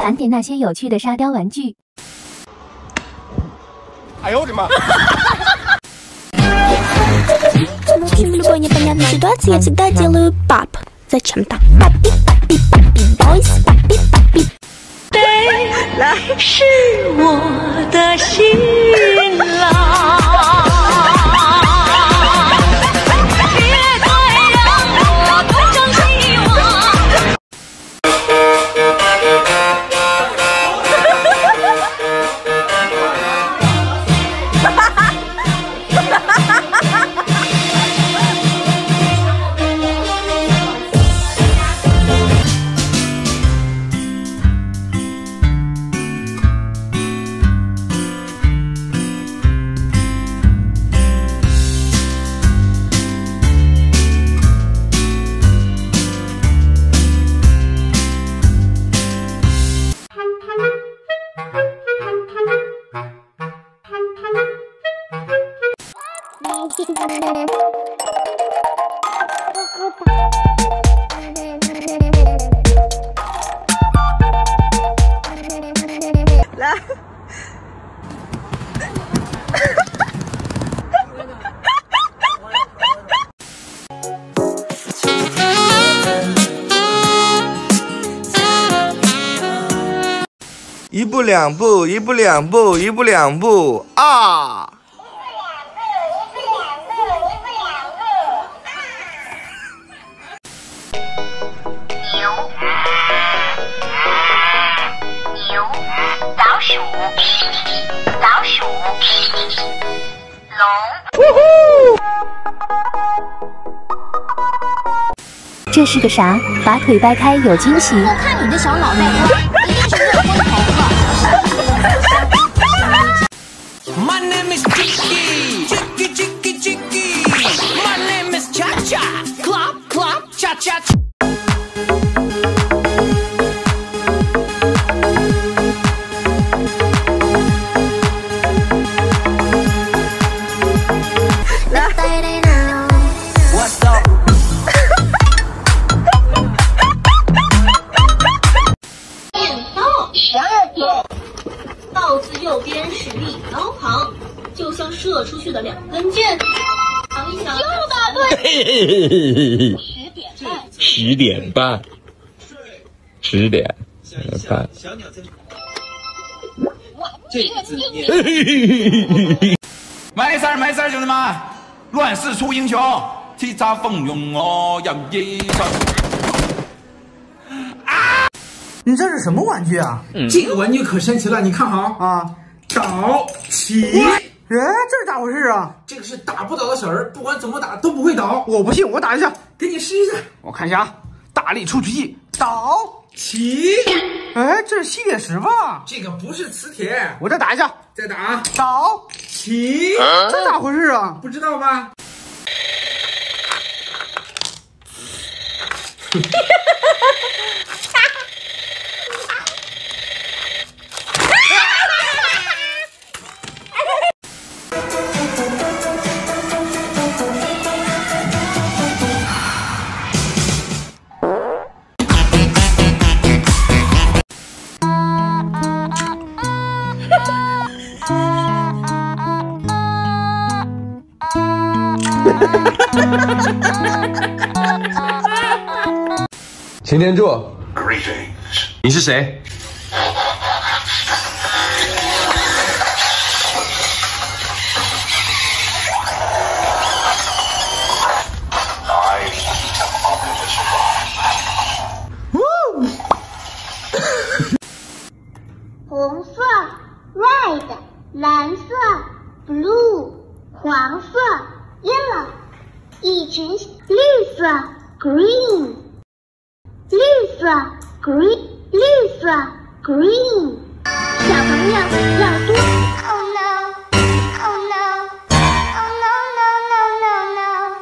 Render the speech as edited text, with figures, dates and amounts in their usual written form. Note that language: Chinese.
盘点那些有趣的沙雕玩具。哎呦我的妈！В общем, в любой непонятной ситуации я всегда делаю пап. Зачем-то. Папи, папи, папи, бойс, папи, папи. Ты一步两步，一步两步，一步两步啊！ 这是个啥？把腿掰开有惊喜！我看你这小脑袋瓜，一定是热昏头了。My name is Chicky, Chicky, Chicky, Chicky. My name is Cha Cha, Clap, Clap, Cha Cha. 射出去的两根箭，想一想，又答对。10点半，10点半。小鸟在。这个字念。没事，兄弟们，乱世出英雄，叱咤风云我要一生。啊！你这是什么玩具啊？这个玩具可神奇了，你看好啊，找齐。 哎，这是咋回事啊？这个是打不倒的小人，不管怎么打都不会倒。我不信，我打一下，给你试一下。我看一下啊，大力出奇迹，倒起。哎，这是吸铁石吧？这个不是磁铁。我再打一下，再打，倒起。这咋回事啊？不知道吧？擎天柱，你是谁？红色 （red）， 蓝色 （blue）， 黄色 （yellow）， 一群绿色 （green）。 绿色 green， 小朋友要多。